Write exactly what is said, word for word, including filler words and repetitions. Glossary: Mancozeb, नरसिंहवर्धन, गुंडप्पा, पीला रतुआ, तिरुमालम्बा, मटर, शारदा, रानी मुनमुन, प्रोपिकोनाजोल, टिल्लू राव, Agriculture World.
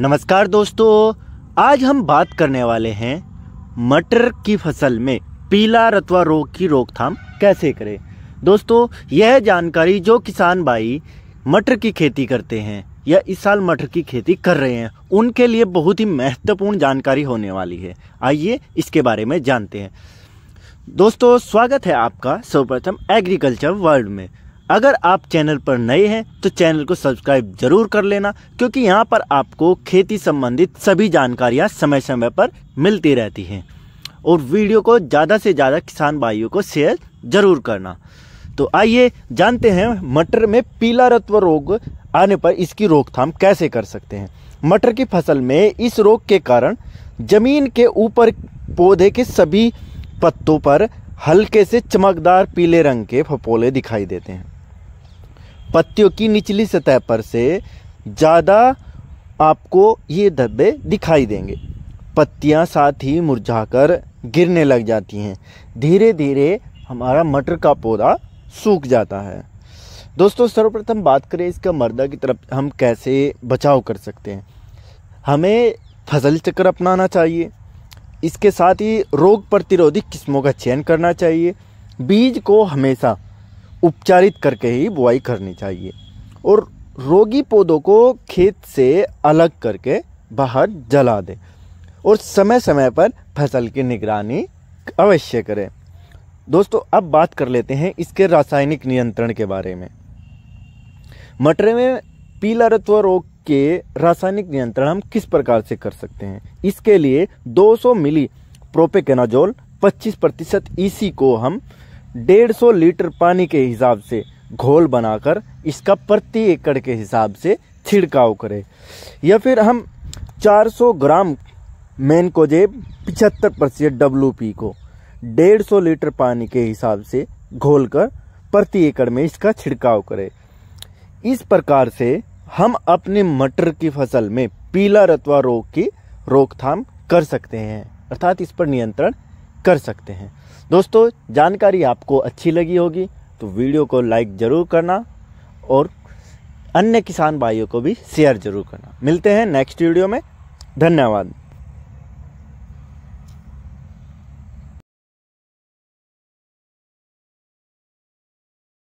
नमस्कार दोस्तों, आज हम बात करने वाले हैं मटर की फसल में पीला रतुआ रोग की रोकथाम कैसे करें। दोस्तों, यह जानकारी जो किसान भाई मटर की खेती करते हैं या इस साल मटर की खेती कर रहे हैं उनके लिए बहुत ही महत्वपूर्ण जानकारी होने वाली है। आइए इसके बारे में जानते हैं। दोस्तों, स्वागत है आपका सर्वप्रथम एग्रीकल्चर वर्ल्ड में। अगर आप चैनल पर नए हैं तो चैनल को सब्सक्राइब जरूर कर लेना, क्योंकि यहाँ पर आपको खेती संबंधित सभी जानकारियाँ समय समय पर मिलती रहती हैं। और वीडियो को ज़्यादा से ज़्यादा किसान भाइयों को शेयर जरूर करना। तो आइए जानते हैं मटर में पीला रतुआ रोग आने पर इसकी रोकथाम कैसे कर सकते हैं। मटर की फसल में इस रोग के कारण जमीन के ऊपर पौधे के सभी पत्तों पर हल्के से चमकदार पीले रंग के फफोले दिखाई देते हैं। पत्तियों की निचली सतह पर से ज़्यादा आपको ये धब्बे दिखाई देंगे। पत्तियां साथ ही मुरझाकर गिरने लग जाती हैं। धीरे धीरे हमारा मटर का पौधा सूख जाता है। दोस्तों, सर्वप्रथम बात करें इसका मर्दा की तरफ हम कैसे बचाव कर सकते हैं। हमें फसल चक्र अपनाना चाहिए। इसके साथ ही रोग प्रतिरोधी किस्मों का चयन करना चाहिए। बीज को हमेशा उपचारित करके ही बुआई करनी चाहिए और रोगी पौधों को खेत से अलग करके बाहर जला दें और समय समय पर फसल की निगरानी अवश्य करें। दोस्तों, अब बात कर लेते हैं इसके रासायनिक नियंत्रण के बारे में। मटर में पीला रतुआ रोग के रासायनिक नियंत्रण हम किस प्रकार से कर सकते हैं। इसके लिए दो सौ मिली प्रोपिकोनाजोल पच्चीस प्रतिशत ईसी को हम डेढ़ सौ लीटर पानी के हिसाब से घोल बनाकर इसका प्रति एकड़ के हिसाब से छिड़काव करें। या फिर हम चार सौ ग्राम मैनकोजेब पचहत्तर प्रतिशत डब्ल्यूपी को डेढ़ सौ लीटर पानी के हिसाब से घोलकर प्रति एकड़ में इसका छिड़काव करें। इस प्रकार से हम अपने मटर की फसल में पीला रतुआ रोग की रोकथाम कर सकते हैं, अर्थात इस पर नियंत्रण कर सकते हैं। दोस्तों, जानकारी आपको अच्छी लगी होगी तो वीडियो को लाइक ज़रूर करना और अन्य किसान भाइयों को भी शेयर ज़रूर करना। मिलते हैं नेक्स्ट वीडियो में। धन्यवाद।